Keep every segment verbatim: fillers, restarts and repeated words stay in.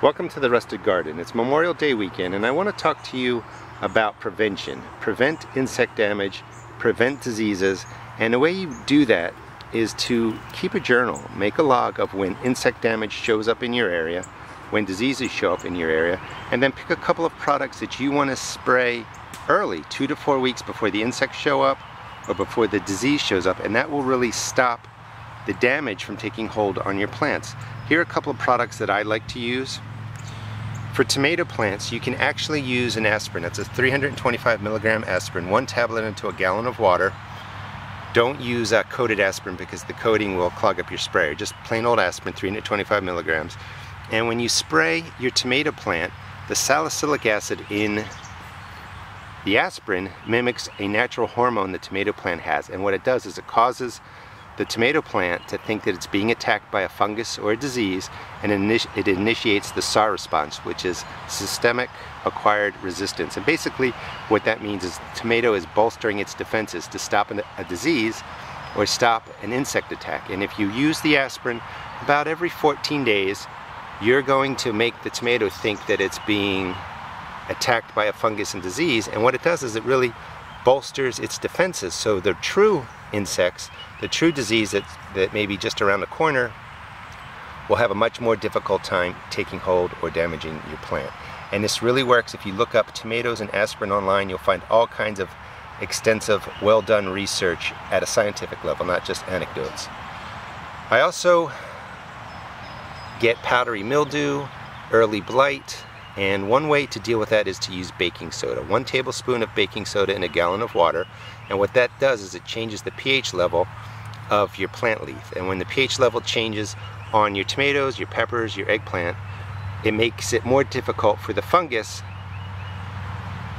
Welcome to the Rustic Garden. It's Memorial Day weekend and I want to talk to you about prevention. Prevent insect damage, prevent diseases, and the way you do that is to keep a journal. Make a log of when insect damage shows up in your area, when diseases show up in your area, and then pick a couple of products that you want to spray early, two to four weeks before the insects show up or before the disease shows up, and that will really stop the damage from taking hold on your plants. Here are a couple of products that I like to use. For tomato plants, you can actually use an aspirin. That's a three hundred twenty-five milligram aspirin, one tablet into a gallon of water. Don't use a coated aspirin because the coating will clog up your sprayer. Just plain old aspirin, three hundred twenty-five milligrams. And when you spray your tomato plant, the salicylic acid in the aspirin mimics a natural hormone the tomato plant has. And what it does is it causes the tomato plant to think that it's being attacked by a fungus or a disease, and it initiates the S A R response, which is systemic acquired resistance. And basically what that means is the tomato is bolstering its defenses to stop a disease or stop an insect attack. And if you use the aspirin about every fourteen days, you're going to make the tomato think that it's being attacked by a fungus and disease. And what it does is it really bolsters its defenses, so the true insects, the true disease that, that may be just around the corner, will have a much more difficult time taking hold or damaging your plant. And this really works. If you look up tomatoes and aspirin online, you'll find all kinds of extensive, well-done research at a scientific level, not just anecdotes. I also get powdery mildew, early blight, and one way to deal with that is to use baking soda. One tablespoon of baking soda in a gallon of water. And what that does is it changes the pH level of your plant leaf. And when the pH level changes on your tomatoes, your peppers, your eggplant, it makes it more difficult for the fungus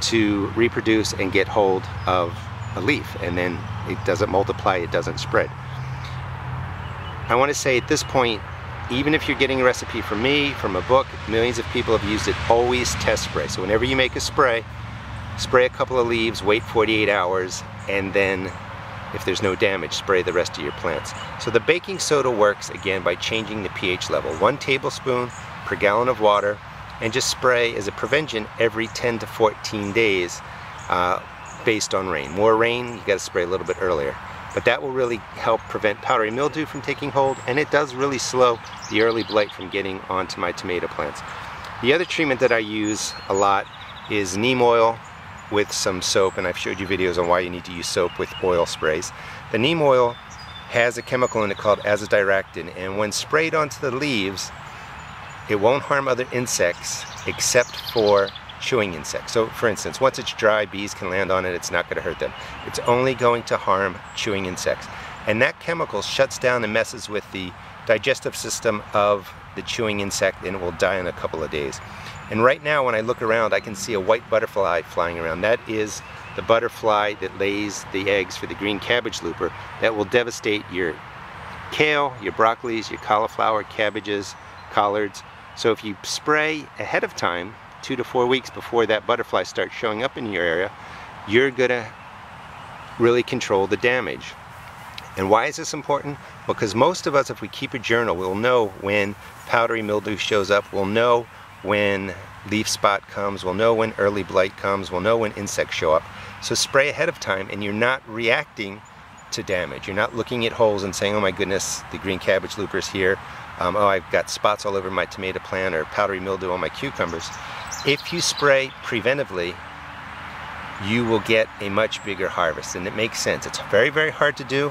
to reproduce and get hold of a leaf. And then it doesn't multiply, it doesn't spread. I want to say at this point, even if you're getting a recipe from me, from a book, millions of people have used it, always test spray. So whenever you make a spray, spray a couple of leaves, wait forty-eight hours, and then if there's no damage, spray the rest of your plants. So the baking soda works, again, by changing the pH level. One tablespoon per gallon of water, and just spray as a prevention every ten to fourteen days uh, based on rain. More rain, you gotta spray a little bit earlier. But that will really help prevent powdery mildew from taking hold, and it does really slow the early blight from getting onto my tomato plants. The other treatment that I use a lot is neem oil with some soap, and I've showed you videos on why you need to use soap with oil sprays. The neem oil has a chemical in it called azadirachtin, and when sprayed onto the leaves, it won't harm other insects except for chewing insects. So for instance, once it's dry, bees can land on it, it's not going to hurt them. It's only going to harm chewing insects. And that chemical shuts down and messes with the digestive system of the chewing insect, and it will die in a couple of days. And right now when I look around, I can see a white butterfly flying around. That is the butterfly that lays the eggs for the green cabbage looper. That will devastate your kale, your broccolis, your cauliflower, cabbages, collards. So if you spray ahead of time, two to four weeks before that butterfly starts showing up in your area, you're gonna really control the damage. And why is this important? Because most of us, if we keep a journal, we'll know when powdery mildew shows up, we'll know when leaf spot comes, we'll know when early blight comes, we'll know when insects show up. So spray ahead of time and you're not reacting to damage. You're not looking at holes and saying, oh my goodness, the green cabbage looper's here. Um, oh, I've got spots all over my tomato plant or powdery mildew on my cucumbers. If you spray preventively, you will get a much bigger harvest, and it makes sense. It's very, very hard to do.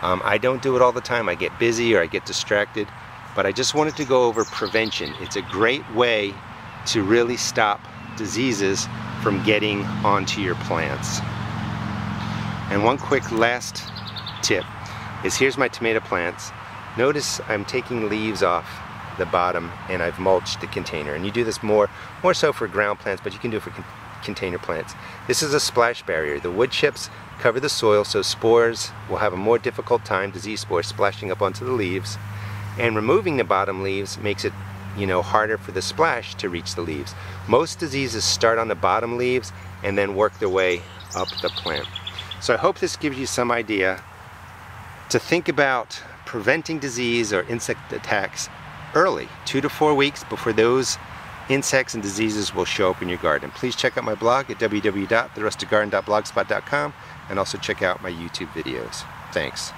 Um, I don't do it all the time. I get busy or I get distracted, but I just wanted to go over prevention. It's a great way to really stop diseases from getting onto your plants. And one quick last tip is, here's my tomato plants. Notice I'm taking leaves off the bottom and I've mulched the container, and you do this more more so for ground plants, but you can do it for con container plants. This is a splash barrier. The wood chips cover the soil, so spores will have a more difficult time, disease spores, splashing up onto the leaves, and removing the bottom leaves makes it, you know, harder for the splash to reach the leaves. Most diseases start on the bottom leaves and then work their way up the plant. So I hope this gives you some idea to think about preventing disease or insect attacks early, two to four weeks before those insects and diseases will show up in your garden. Please check out my blog at w w w dot the rest of garden dot blogspot dot com and also check out my YouTube videos. Thanks.